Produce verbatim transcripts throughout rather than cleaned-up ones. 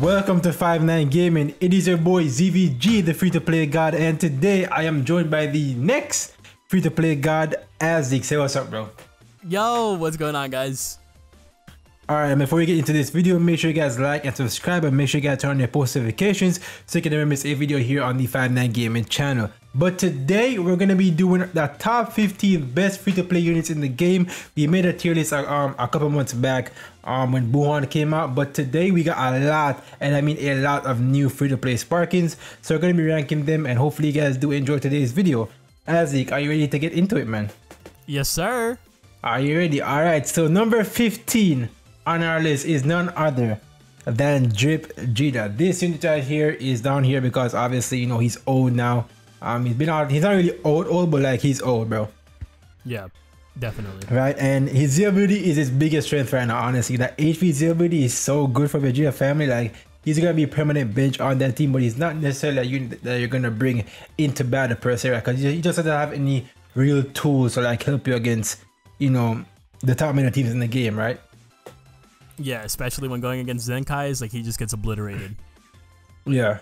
Welcome to fifty-nine Gaming. It is your boy Z V G, the free-to-play god, and today I am joined by the next free-to-play god, Azdeek. Say what's up, bro. Yo, what's going on, guys? Alright, before we get into this video, make sure you guys like and subscribe, and make sure you guys turn on your post notifications so you can never miss a video here on the fifty-nine Gaming channel. But today, we're going to be doing the top fifteen best free-to-play units in the game. We made a tier list um, a couple months back um, when Buhan came out, but today we got a lot, and I mean a lot of new free-to-play Sparkins. So we're going to be ranking them, and hopefully you guys do enjoy today's video. Azdeek, are you ready to get into it, man? Yes, sir. Are you ready? Alright, so number fifteen. On our list is none other than Drip Gita. This unit right here is down here because obviously, you know, he's old now. Um, he's been out, he's not really old, old, but like he's old, bro. Yeah, definitely. Right, and his Z ability is his biggest strength right now, honestly. That H P Z ability is so good for Vegeta family. Like, he's gonna be a permanent bench on that team, but he's not necessarily a unit that you're gonna bring into battle per se, right? Because he just doesn't have any real tools to like help you against, you know, the top many teams in the game, right? Yeah, especially when going against Zenkai's, like he just gets obliterated. Yeah,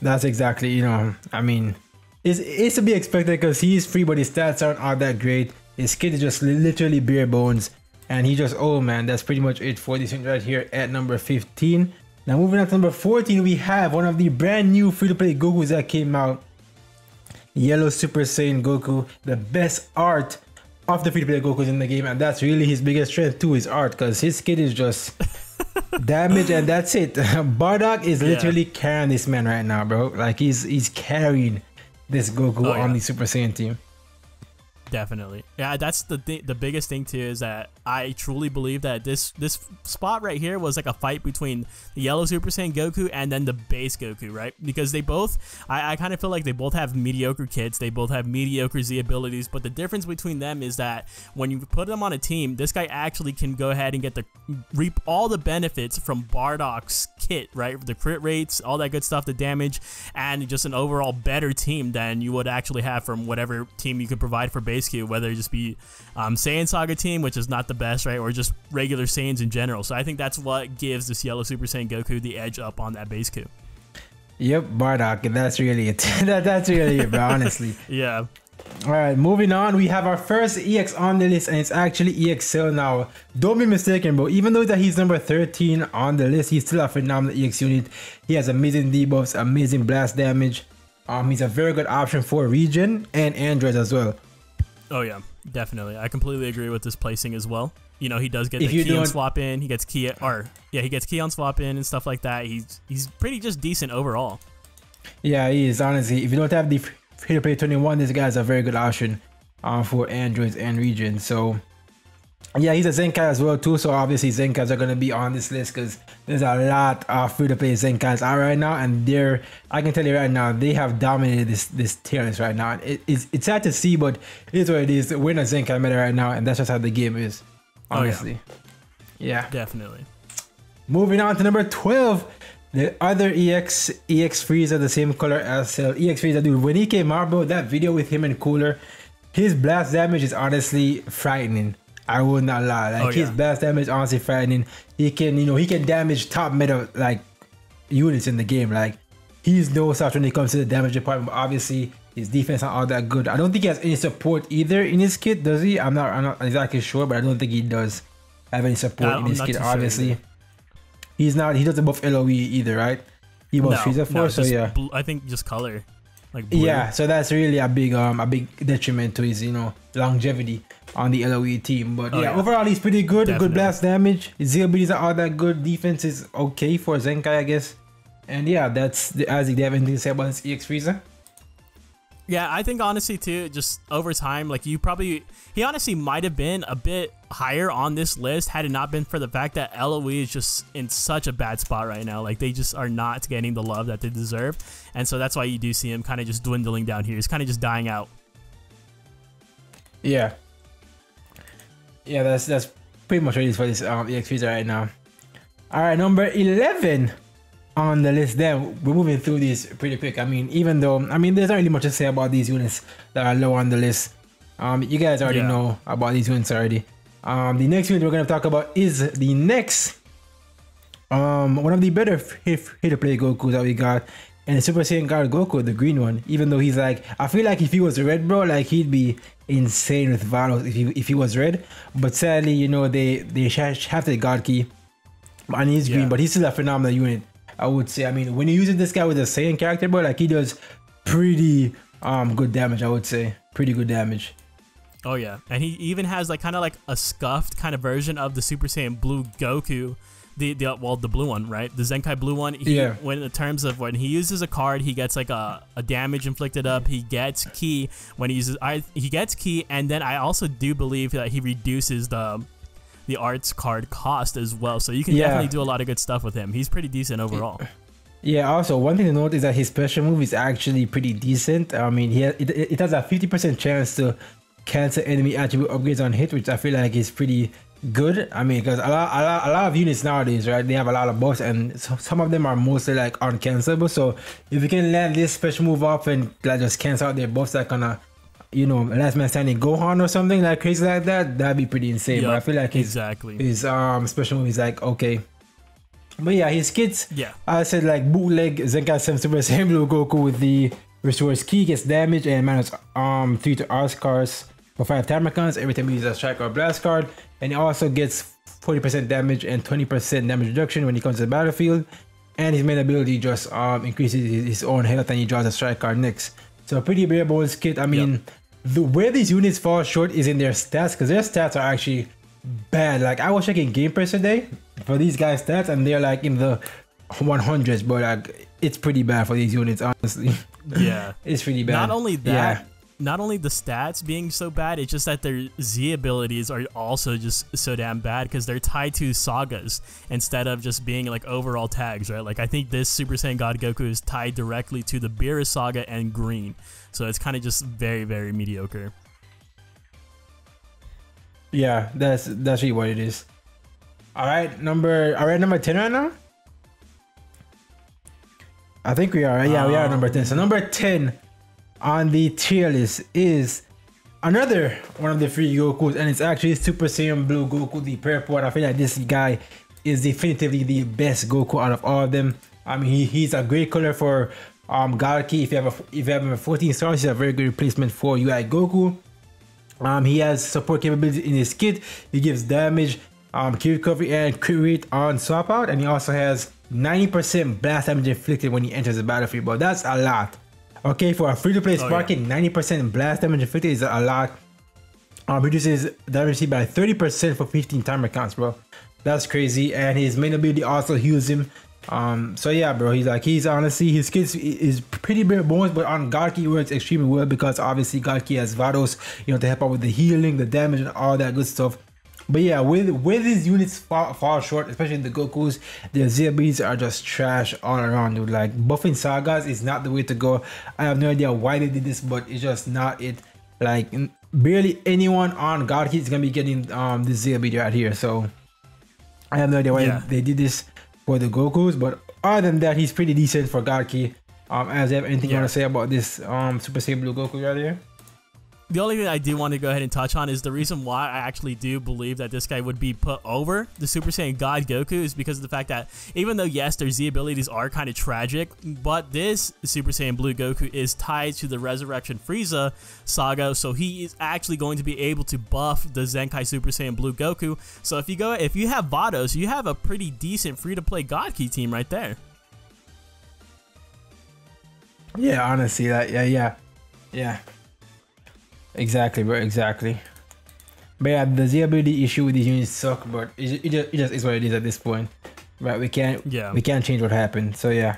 that's exactly, you know, I mean, it's it's to be expected because he is free, but his stats aren't all that great. His kid is just literally bare bones, and he just, oh man, that's pretty much it for this unit right here at number fifteen. Now moving on to number fourteen, we have one of the brand new free-to-play Gokus that came out, Yellow Super Saiyan Goku, the best art of the free-to-play Goku's in the game, and that's really his biggest strength too, his art, because his kid is just damage and that's it. Bardock is literally yeah. carrying this man right now, bro. Like he's he's carrying this Goku oh, on yeah. the Super Saiyan team. Definitely, yeah. That's the th the biggest thing too, is that I truly believe that this this spot right here was like a fight between the Yellow Super Saiyan Goku and then the base Goku, right? Because they both, I, I kind of feel like they both have mediocre kids. They both have mediocre Z abilities, but the difference between them is that when you put them on a team, this guy actually can go ahead and get the reap all the benefits from Bardock's kit, right? The crit rates, all that good stuff, the damage, and just an overall better team than you would actually have from whatever team you could provide for base Q, whether it just be um, Saiyan Saga team, which is not the best, right? Or just regular Saiyans in general. So I think that's what gives this Yellow Super Saiyan Goku the edge up on that base Q. Yep, Bardock, and that's really it. that, that's really it, bro, honestly. Yeah. All right, moving on, we have our first E X on the list, and it's actually E X Cell now. Don't be mistaken, bro. Even though that he's number thirteen on the list, he's still a phenomenal E X unit. He has amazing debuffs, amazing blast damage. Um, he's a very good option for regen and androids as well. Oh yeah, definitely. I completely agree with this placing as well. You know, he does get the key on swap in. He gets key or yeah, he gets key on swap in and stuff like that. He's he's pretty just decent overall. Yeah, he is, honestly. If you don't have the free-to-play twenty-one, this guy's a very good option um, for androids and region. So, yeah, he's a Zenkai as well, too. So, obviously, Zenkais are going to be on this list because there's a lot of free-to-play Zenkais out right now. And they're, I can tell you right now, they have dominated this this tier list right now. It, it's, it's sad to see, but it is what it is. We're in a Zenkai meta right now, and that's just how the game is, honestly. Oh, yeah. yeah. Definitely. Moving on to number twelve. The other E X, E X Freezer, the same color as Cell. E X Freezer, dude, when he came out, bro, that video with him and Cooler, his blast damage is honestly frightening. I will not lie. Like, oh, yeah. his blast damage honestly frightening. He can, you know, he can damage top meta, like, units in the game. Like, he's no slouch when it comes to the damage department, but obviously, his defense not all that good. I don't think he has any support either in his kit, does he? I'm not, I'm not exactly sure, but I don't think he does have any support no, in his kit, obviously. Sure He's not, he doesn't buff L O E either, right? He buffs Freezer for, so yeah. I think just color. Like blue. Yeah, so that's really a big um a big detriment to his, you know, longevity on the L O E team. But oh, yeah, yeah, overall he's pretty good. Definitely. Good blast damage. His Z abilities are all that good. Defense is okay for Zenkai, I guess. And yeah, that's the Azdeek. Do you have anything to say about this E X Freezer? Yeah, I think honestly too, just over time, like you probably, he honestly might have been a bit higher on this list had it not been for the fact that L O E is just in such a bad spot right now. Like they just are not getting the love that they deserve. And so that's why you do see him kind of just dwindling down here. He's kind of just dying out. Yeah. Yeah, that's that's pretty much what it is for this um, E X Freezer right now. All right, number eleven. On the list there, we're moving through these pretty quick. I mean, even though, I mean, there's not really much to say about these units that are low on the list. Um, you guys already yeah. know about these units already. Um, the next unit we're going to talk about is the next Um, one of the better free-to-play Goku that we got, and the Super Saiyan God Goku, the green one. Even though he's like, I feel like if he was red, bro, like he'd be insane with Vados if he if he was red. But sadly, you know, they they have the Garaki, and he's green, yeah. But he's still a phenomenal unit, I would say. I mean, when you're using this guy with a Saiyan character, bro, like he does pretty um good damage, I would say, pretty good damage. Oh yeah, and he even has like kind of like a scuffed kind of version of the Super Saiyan Blue Goku, the the well the blue one, right? The Zenkai blue one. He, yeah. When in terms of when he uses a card, he gets like a, a damage inflicted up. He gets ki when he uses. I he gets ki, and then I also do believe that he reduces the the arts card cost as well. So you can yeah. definitely do a lot of good stuff with him. He's pretty decent overall. Yeah. Also, one thing to note is that his special move is actually pretty decent. I mean, he has, it it has a fifty percent chance to cancel enemy attribute upgrades on hit, which I feel like is pretty good. I mean, because a lot, a lot a lot of units nowadays, right, they have a lot of buffs, and so, some of them are mostly like uncancelable. So if you can land this special move off and like just cancel out their buffs, like on a, you know, last man standing Gohan or something like crazy like that, that'd be pretty insane. Yep, but I feel like his, exactly his um special move is like okay. But yeah, his kits, yeah, I said like bootleg Zenkai seven Super Saiyan Blue Goku with the restores key, gets damage and minus um three to arts cards for five Tamarcons every time you use a strike or blast card, and he also gets forty percent damage and twenty percent damage reduction when he comes to the battlefield, and his main ability just um, increases his own health and he draws a strike card next. So a pretty bare bones kit. I mean, yep. the where these units fall short is in their stats, because their stats are actually bad. Like I was checking Game Press today for these guys' stats and they're like in the hundreds, but like it's pretty bad for these units, honestly. Yeah. It's pretty bad. Not only that, yeah. Not only the stats being so bad, it's just that their Z abilities are also just so damn bad, because they're tied to sagas instead of just being like overall tags, right? Like I think this Super Saiyan God Goku is tied directly to the Beerus Saga and Green, so it's kind of just very, very mediocre. Yeah, that's that's really what it is. All right, number all right, number ten right now. I think we are. Right? Yeah, um, we are number ten. So number ten on the tier list is another one of the free Gokus, and it's actually Super Saiyan Blue Goku, the purple one. I feel like this guy is definitively the best Goku out of all of them. I mean, he, he's a great color for um, Garaki. If you have a, if you have him at fourteen stars, he's a very good replacement for U I Goku. Um, he has support capabilities in his kit. He gives damage, um, Q recovery, and crit rate on swap out, and he also has ninety percent blast damage inflicted when he enters the battlefield. But that's a lot. Okay, for a free-to-play sparking, oh, yeah. ninety percent blast damage inflicted is a lot. Um, reduces damage by thirty percent for fifteen timer counts, bro. That's crazy. And his main ability also heals him. Um, so yeah, bro, he's like, he's honestly, his kit is pretty bare bones, but on Garaki it works extremely well, because obviously Garaki has Vados, you know, to help out with the healing, the damage, and all that good stuff. But yeah, with with these units fall, fall short, especially the Gokus, their Z abilities are just trash all around, dude. Like buffing sagas is not the way to go. I have no idea why they did this, but it's just not it. Like barely anyone on Garaki is gonna be getting um this Z ability right here. So I have no idea why yeah. they did this for the Gokus. But other than that, he's pretty decent for Garaki. Um, as I have anything yeah. you wanna say about this um Super Saiyan Blue Goku right here? The only thing I do want to go ahead and touch on is the reason why I actually do believe that this guy would be put over the Super Saiyan God Goku is because of the fact that even though, yes, their Z abilities are kind of tragic, but this Super Saiyan Blue Goku is tied to the Resurrection Frieza saga, so he is actually going to be able to buff the Zenkai Super Saiyan Blue Goku. So if you go, if you have Vados, you have a pretty decent free-to-play Garaki team right there. Yeah, honestly, that, yeah, yeah, yeah. Exactly, bro. Exactly. But yeah, the Z ability issue with these units suck, but it, it, just, it just is what it is at this point, right? We can't, yeah, we can't change what happened. So yeah.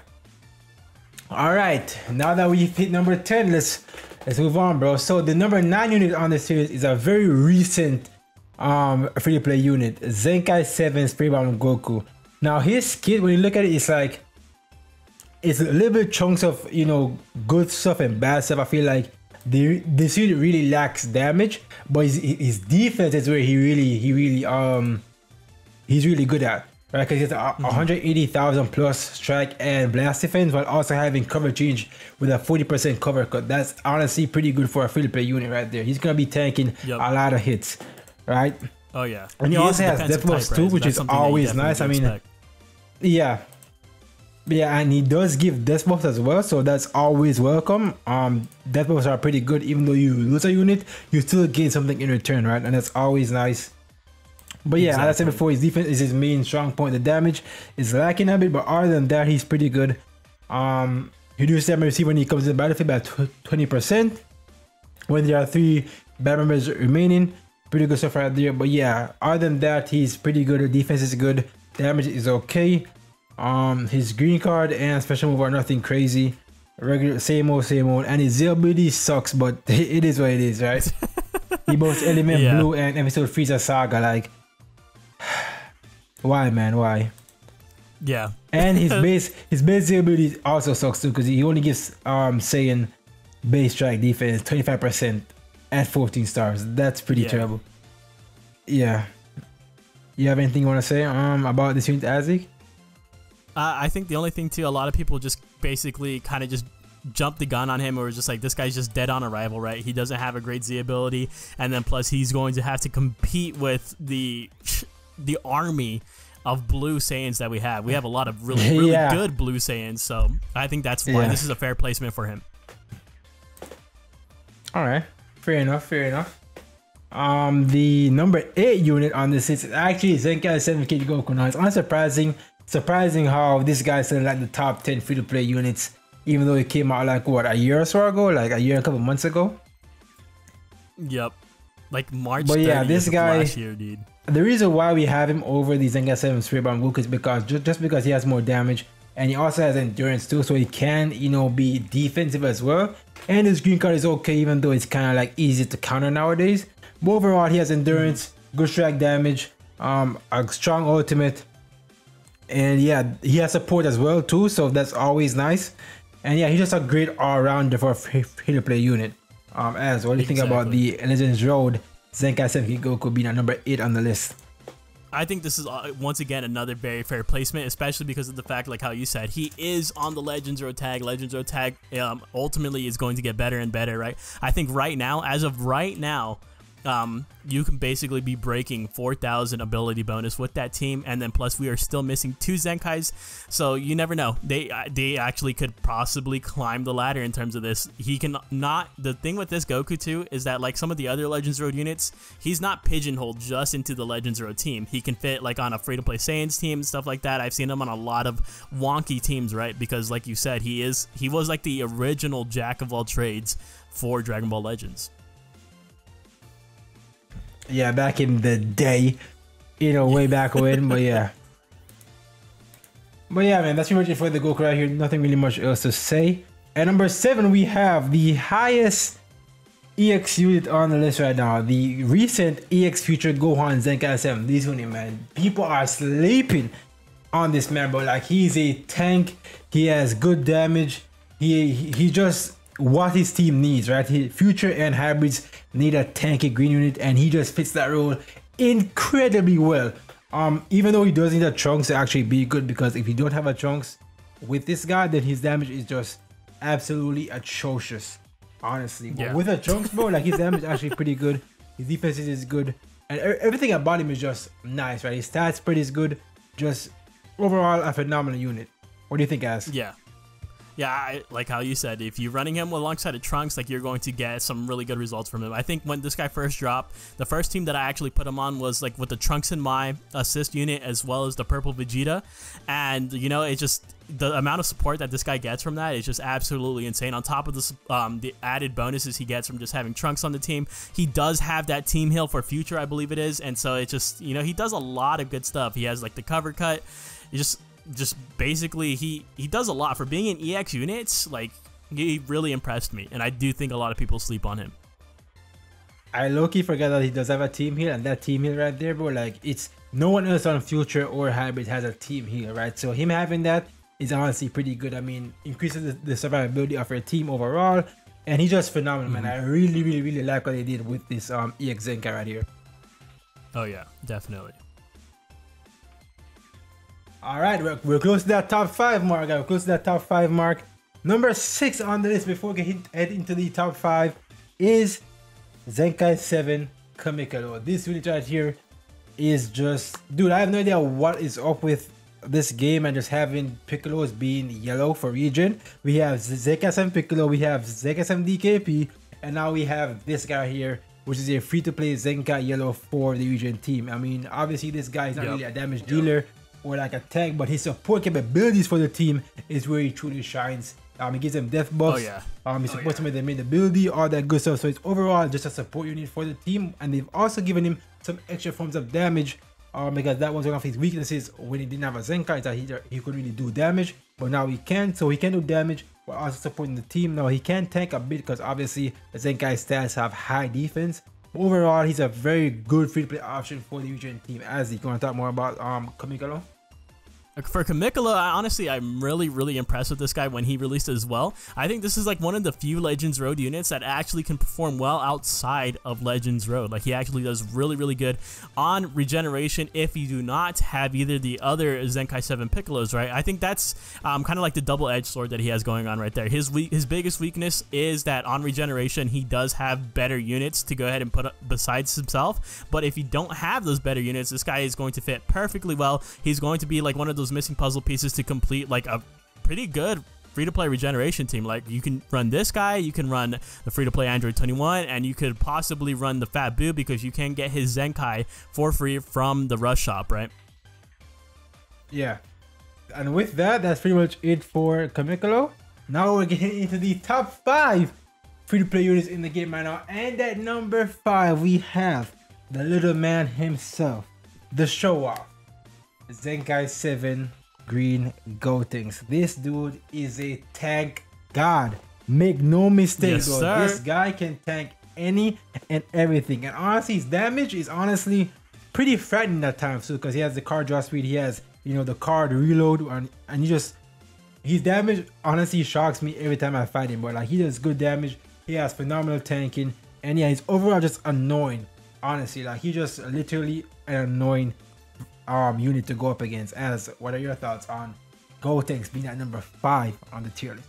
All right, now that we've hit number ten, let's let's move on, bro. So the number nine unit on this series is a very recent um free-to-play unit, Zenkai seven Spraybound Goku. Now his kit, when you look at it, it's like it's a little bit chunks of, you know, good stuff and bad stuff. I feel like The, this unit really lacks damage, but his, his defense is where he really, he really, um, he's really good at, right? Because he has mm-hmm. one hundred eighty thousand plus strike and blast defense, while also having cover change with a forty percent cover cut. That's honestly pretty good for a free-to-play unit right there. He's gonna be tanking yep. a lot of hits, right? Oh yeah. And he, he also has death loss too, which is always nice. I mean, yeah yeah and he does give death buffs as well, so that's always welcome. Um death buffs are pretty good. Even though you lose a unit, you still gain something in return, right? And that's always nice. But yeah, exactly. As I said before, his defense is his main strong point. The damage is lacking a bit, but other than that, he's pretty good. Um, you do seven receive when he comes to the battlefield by twenty percent. When there are three bad members remaining, pretty good stuff right there. But yeah, other than that, he's pretty good. The defense is good. Damage is okay. Um, his green card and special move are nothing crazy. Regular, same old, same old. And his Z ability sucks, but it is what it is, right? He boasts Element yeah. Blue and Episode Freezer Saga, like. Why, man? Why? Yeah. And his base, his base ability also sucks too, because he only gives um Saiyan base strike defense twenty-five percent at fourteen stars. That's pretty yeah. terrible. Yeah. You have anything you want to say um about this unit, Azdeek? Uh, I think the only thing too, a lot of people just basically kind of just jump the gun on him, or just like, this guy's just dead on arrival, right? He doesn't have a great Z ability, and then plus he's going to have to compete with the the army of blue Saiyans that we have. We have a lot of really, really yeah. good blue Saiyans, so I think that's why yeah. this is a fair placement for him. All right, fair enough, fair enough. Um, the number eight unit on this is actually Zenkai seven K Goku. Now it's unsurprising, surprising how this guy's in like the top ten free-to-play units, even though it came out like what, a year or so ago, like a year and a couple months ago. Yep, like March. But yeah, this guy. Last year, dude. The reason why we have him over the Zenkai seven Straight-Bound Goku is because just, just because he has more damage, and he also has endurance too, so he can, you know, be defensive as well. And his green card is okay, even though it's kind of like easy to counter nowadays. But overall, he has endurance, good strike damage, um, a strong ultimate, and yeah, he has support as well too, so that's always nice. And yeah, he's just a great all-rounder for a free-to-play unit. Um, as what do you exactly. think about the Legends Road Zenkai seven K Goku being at number eight on the list? I think this is once again another very fair placement, especially because of the fact, like how you said, he is on the Legends Road tag. Legends Road tag um, ultimately is going to get better and better, right? I think right now, as of right now, um, you can basically be breaking four thousand ability bonus with that team, and then plus we are still missing two Zenkais, so you never know. They uh, they actually could possibly climb the ladder in terms of this. He can not. The thing with this Goku too is that, like some of the other Legends Road units, he's not pigeonholed just into the Legends Road team. He can fit like on a free to play Saiyans team, stuff like that. I've seen him on a lot of wonky teams, right? Because like you said, he is he was like the original jack of all trades for Dragon Ball Legends. Yeah, back in the day, you know, way back when. But yeah, but yeah, man, that's pretty much it for the Goku right here. Nothing really much else to say. At number seven, we have the highest E X unit on the list right now, the recent E X Future Gohan Zenkai seven. This unit, man, people are sleeping on this man, but like, he's a tank. He has good damage. He he just what his team needs, right? His future and hybrids need a tanky green unit, and he just fits that role incredibly well. Um even though he does need a Trunks to actually be good, because if you don't have a Trunks with this guy, then his damage is just absolutely atrocious, honestly. But yeah, with a Trunks, bro, like, his damage is actually pretty good, his defense is good, and everything about him is just nice, right? His stats spread is good. Just overall a phenomenal unit. What do you think, Az? Yeah, Yeah, I, like how you said, if you're running him alongside of Trunks, like, you're going to get some really good results from him. I think when this guy first dropped, the first team that I actually put him on was like with the Trunks and my assist unit, as well as the purple Vegeta. And, you know, it's just the amount of support that this guy gets from that is just absolutely insane. On top of this, um, the added bonuses he gets from just having Trunks on the team, he does have that team heal for future, I believe it is. And so it's just, you know, he does a lot of good stuff. He has like the cover cut. It just... just basically he he does a lot for being in E X units. Like, he really impressed me, and I do think a lot of people sleep on him. I low-key forgot that he does have a team heal, and that team heal right there, bro, like, it's no one else on future or hybrid has a team heal, right? So him having that is honestly pretty good. I mean, increases the, the survivability of your team overall, and he's just phenomenal. Mm-hmm. Man, I really really really like what they did with this um E X Zenkai right here. Oh yeah, definitely. All right, we're, we're close to that top five mark. We're close to that top five mark. Number six on the list before we hit, head into the top five is Zenkai seven Kamikado. This unit right here is just, dude, I have no idea what is up with this game and just having Piccolo as being yellow for region. We have Z K S M Piccolo, we have Z K S M D K P, and now we have this guy here, which is a free-to-play Zenkai yellow for the region team. I mean, obviously this guy is not yep. really a damage yep. dealer or like a tank, but his support capabilities for the team is where he truly shines. Um, he gives them death buffs, oh, yeah. um, he supports oh, yeah. them with their main ability, all that good stuff. So it's overall just a support unit for the team, and they've also given him some extra forms of damage um, because that was one of his weaknesses when he didn't have a Zenkai, that he, he couldn't really do damage, but now he can. So he can do damage while also supporting the team. Now he can tank a bit because obviously the Zenkai stats have high defense. Overall, he's a very good free-to-play option for the region team. Azdeek, you want to talk more about um, Kamikolo? For Kamikolo, I, honestly, I'm really, really impressed with this guy when he released it as well. I think this is like one of the few Legends Road units that actually can perform well outside of Legends Road. Like, he actually does really, really good on regeneration if you do not have either the other Zenkai seven Piccolos, right? I think that's um, kind of like the double-edged sword that he has going on right there. His we his biggest weakness is that on regeneration, he does have better units to go ahead and put up besides himself. But if you don't have those better units, this guy is going to fit perfectly well. He's going to be like one of those missing puzzle pieces to complete like a pretty good free-to-play regeneration team. Like, you can run this guy, you can run the free-to-play Android twenty-one, and you could possibly run the Fat Boo because you can get his Zenkai for free from the Rush Shop, right? Yeah, and with that, that's pretty much it for Kamikolo. Now we're getting into the top five free-to-play units in the game right now, and at number five we have the little man himself, the show-off Zenkai seven Green Gotenks. This dude is a tank god. Make no mistake, yes, bro. This guy can tank any and everything. And honestly, his damage is honestly pretty frightening at times too, because he has the card draw speed, he has, you know, the card reload, and and he just his damage honestly shocks me every time I fight him. But like, he does good damage, he has phenomenal tanking, and yeah, he's overall just annoying. Honestly, like, he just literally an annoying um unit to go up against. As what are your thoughts on Gotenks being at number five on the tier list?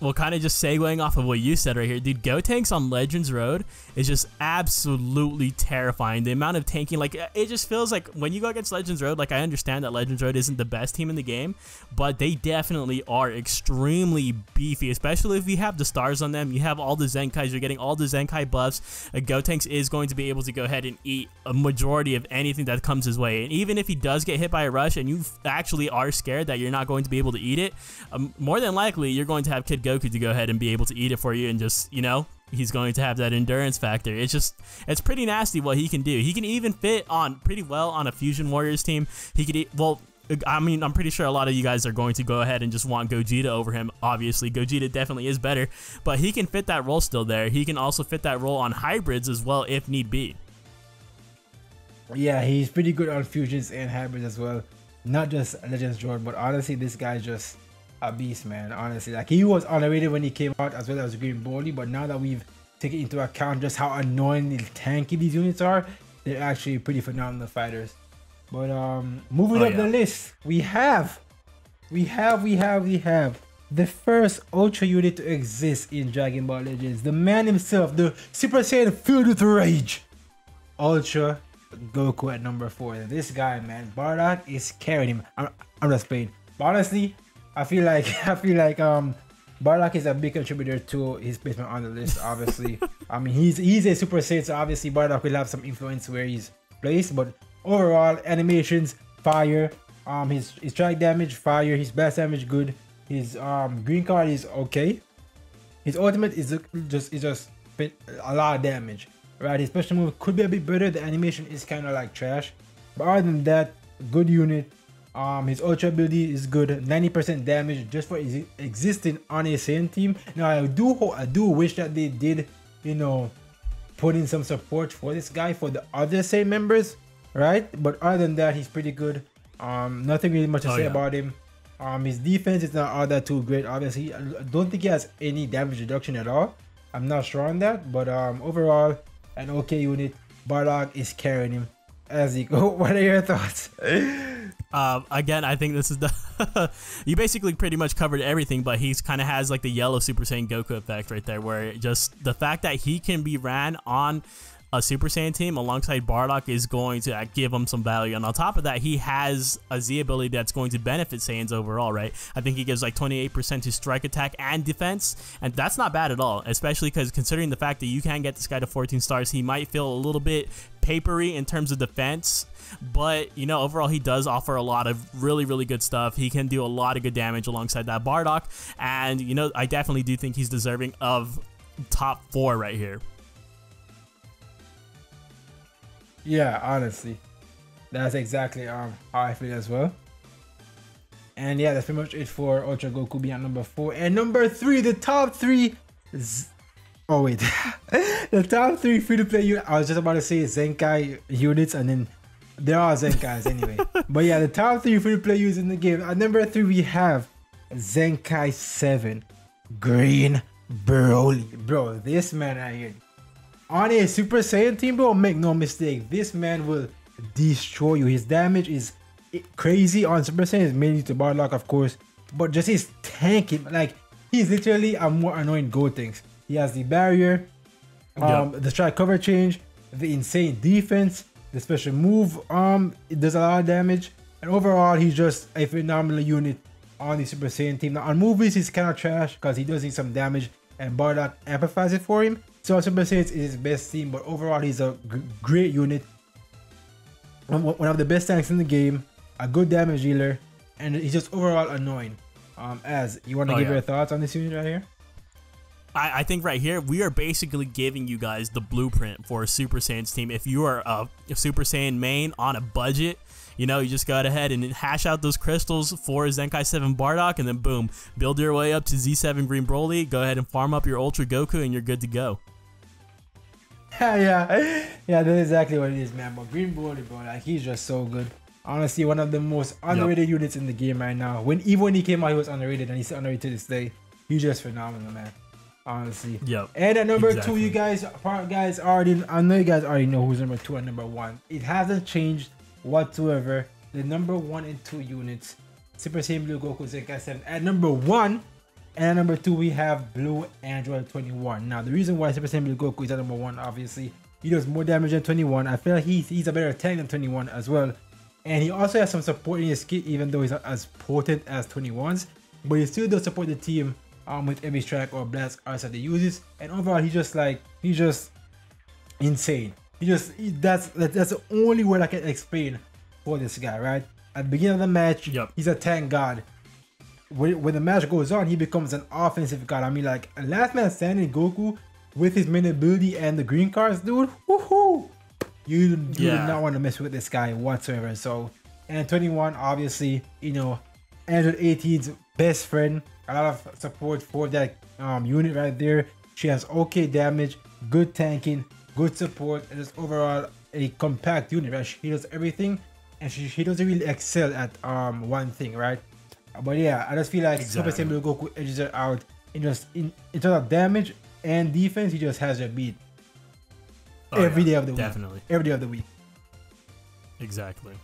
Well, kind of just segueing off of what you said right here, dude, Gotenks on Legends Road is just absolutely terrifying. The amount of tanking, like, it just feels like when you go against Legends Road, like, I understand that Legends Road isn't the best team in the game, but they definitely are extremely beefy, especially if you have the stars on them. You have all the Zenkais, you're getting all the Zenkai buffs. Gotenks is going to be able to go ahead and eat a majority of anything that comes his way. And even if he does get hit by a rush and you actually are scared that you're not going to be able to eat it, um, more than likely you're going to have Kid Goku to go ahead and be able to eat it for you, and just, you know, he's going to have that endurance factor. It's just, it's pretty nasty what he can do. He can even fit on pretty well on a Fusion Warriors team. He could eat, well, I mean, I'm pretty sure a lot of you guys are going to go ahead and just want Gogeta over him. Obviously, Gogeta definitely is better, but he can fit that role still there. He can also fit that role on hybrids as well if need be. Yeah, he's pretty good on fusions and hybrids as well. Not just Legends Road, but honestly, this guy just a beast, man. Honestly, like, he was underrated when he came out, as well as Green Broly, but now that we've taken into account just how annoyingly tanky these units are, they're actually pretty phenomenal fighters. But um moving oh, up yeah. the list, we have we have we have we have the first ultra unit to exist in Dragon Ball Legends, the man himself, the Super Saiyan filled with rage, Ultra Goku at number four. This guy, man, Bardock is carrying him. I'm, I'm just playing, but honestly, I feel like I feel like um, Bardock is a big contributor to his placement on the list. Obviously, I mean, he's he's a Super Saiyan, so obviously Bardock will have some influence where he's placed. But overall, animations fire. Um, his his strike damage fire. His blast damage good. His um green card is okay. His ultimate is just is just a lot of damage. Right, his special move could be a bit better. The animation is kind of like trash. But other than that, good unit. Um, his ultra ability is good, ninety percent damage just for ex existing on a Saiyan team. Now I do hope, I do wish that they did, you know, put in some support for this guy for the other Saiyan members, right? But other than that, he's pretty good. Um, nothing really much to oh, say yeah. about him. Um, his defense is not all that too great. Obviously, I don't think he has any damage reduction at all. I'm not sure on that, but um, overall, an okay unit. Bardock is carrying him. As you go, what are your thoughts? Um, again, I think this is the you basically pretty much covered everything, but he's kind of has like the yellow Super Saiyan Goku effect right there, where it just the fact that he can be ran on a Super Saiyan team alongside Bardock is going to give him some value. And on top of that, he has a Z ability that's going to benefit Saiyans overall, right? I think he gives like twenty-eight percent to strike attack and defense, and that's not bad at all, especially because considering the fact that you can get this guy to fourteen stars, he might feel a little bit papery in terms of defense, but you know, overall he does offer a lot of really really good stuff. He can do a lot of good damage alongside that Bardock, and you know, I definitely do think he's deserving of top four right here. Yeah, honestly, that's exactly um how I feel as well. And yeah, that's pretty much it for Ultra Goku being at number four. And number three, the top three is Oh wait, the top three free-to-play units, I was just about to say Zenkai units, and then there are Zenkais anyway. But yeah, the top three free-to-play units in the game. At number three, we have Zenkai seven, Green Broly. Bro, this man right here, on a Super Saiyan team, bro, make no mistake, this man will destroy you. His damage is crazy on Super Saiyan, it's mainly to Bardock, of course, but just his tanking, like, he's literally a more annoying Gotenks. He has the barrier, um, yep. the strike cover change, the insane defense, the special move. Um, it does a lot of damage, and overall, he's just a phenomenal unit on the Super Saiyan team. Now, on movies, he's kind of trash because he does need some damage, and Bardock amplifies it for him. So, on Super Saiyan, it's his best team, but overall, he's a great unit. One of the best tanks in the game, a good damage dealer, and he's just overall annoying. Um, Az, you want to oh, give yeah. your thoughts on this unit right here? I think right here, we are basically giving you guys the blueprint for a Super Saiyan's team. If you are a Super Saiyan main on a budget, you know, you just go ahead and hash out those crystals for Zenkai seven Bardock, and then boom, build your way up to Z seven Green Broly, go ahead and farm up your Ultra Goku, and you're good to go. yeah, yeah, that's exactly what it is, man. But Green Broly, bro, like, he's just so good. Honestly, one of the most underrated yep. units in the game right now. When Even when he came out, he was underrated, and he's underrated to this day. He's just phenomenal, man. Honestly, yeah. And at number exactly. two, you guys, guys already, I know you guys already know who's number two and number one. It hasn't changed whatsoever. The number one and two units, Super Saiyan Blue Goku Zenkai seven. At number one and at number two, we have Blue Android twenty-one. Now, the reason why Super Saiyan Blue Goku is at number one, obviously, he does more damage than twenty-one. I feel like he's he's a better tank than twenty-one as well, and he also has some support in his kit, even though he's not as potent as twenty-one's, but he still does support the team. Um, with every strike or blast arts that they uses, and overall he's just like he's just insane. He just he, that's that, that's the only word I can explain for this guy, right? At the beginning of the match, yep. he's a tank god. When, when the match goes on, he becomes an offensive god. I mean, like last man standing Goku with his main ability and the green cards, dude. Woohoo! You, you yeah. do not want to mess with this guy whatsoever. So, and twenty-one, obviously, you know, Android eighteen's best friend. A lot of support for that um, unit right there. She has okay damage, good tanking, good support, and it's overall a compact unit, right? She does everything, and she, she doesn't really excel at um, one thing, right? But yeah, I just feel like exactly. Super Saiyan Goku edges her out in just in, in terms of damage and defense. He just has her beat oh, every yeah, day of the definitely. week. Definitely, every day of the week. Exactly.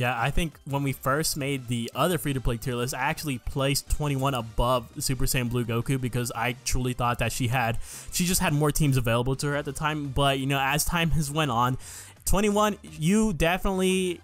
Yeah, I think when we first made the other free-to-play tier list, I actually placed twenty-one above Super Saiyan Blue Goku because I truly thought that she had, she just had more teams available to her at the time. But, you know, as time has went on, twenty-one, you definitely,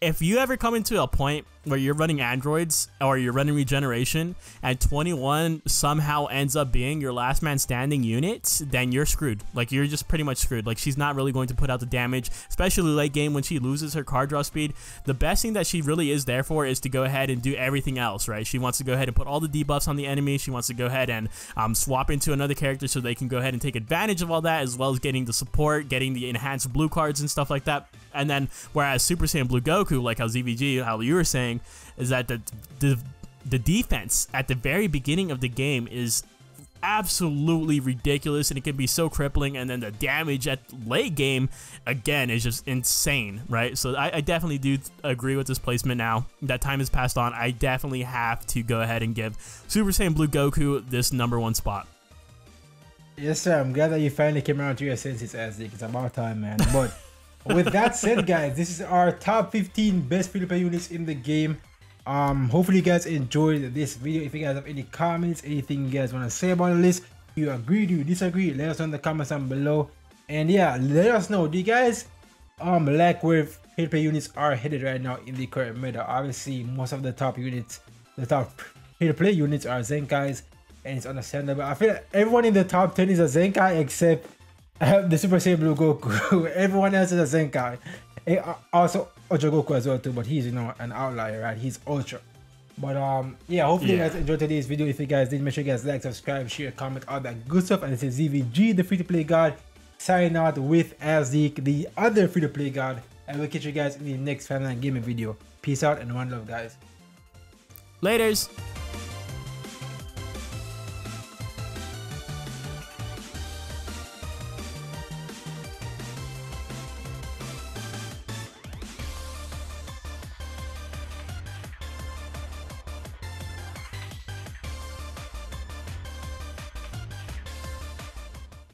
if you ever come into a point where you're running androids or you're running regeneration and twenty-one somehow ends up being your last man standing units, then you're screwed. Like, you're just pretty much screwed. Like, she's not really going to put out the damage, especially late game when she loses her card draw speed. The best thing that she really is there for is to go ahead and do everything else, right? She wants to go ahead and put all the debuffs on the enemy. She wants to go ahead and um, swap into another character so they can go ahead and take advantage of all that, as well as getting the support, getting the enhanced blue cards and stuff like that. And then, whereas Super Saiyan Blue Goku, like how Z V G, how you were saying, is that the, the the defense at the very beginning of the game is absolutely ridiculous, and it can be so crippling, and then the damage at late game again is just insane, right? So I, I definitely do agree with this placement. Now that time has passed on, I definitely have to go ahead and give Super Saiyan Blue Goku this number one spot. Yes sir, I'm glad that you finally came around to your senses, Azdeek. It's about time, man. But with that said, guys, this is our top fifteen best free-to-play units in the game. Um, hopefully you guys enjoyed this video. If you guys have any comments, anything you guys want to say about the list, if you agree, do you disagree, let us know in the comments down below. And yeah, let us know, do you guys um like where pay-to-play units are headed right now in the current meta? Obviously, most of the top units, the top pay-to-play units are Zenkais, and it's understandable. I feel like everyone in the top ten is a Zenkai except uh, the Super Saiyan Blue Goku. Everyone else is a Zenkai. And also Ultra Goku as well too, but he's, you know, an outlier, right? He's Ultra. But um, yeah, hopefully yeah. you guys enjoyed today's video. If you guys did, make sure you guys like, subscribe, share, comment, all that good stuff. And this is Z V G, the free-to-play god, signing out with Azdeek, the other free-to-play god. And we'll catch you guys in the next fifty-nine Gaming video. Peace out and one love, guys. Laters.